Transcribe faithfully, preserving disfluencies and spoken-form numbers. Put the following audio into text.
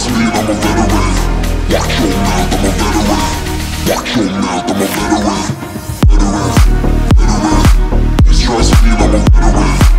ass meat, I'm a veteran. Watch your mouth, I'm a veteran. Watch your mouth, I'm a veteran. Veteran, veteran. This ass meat, I'm a veteran.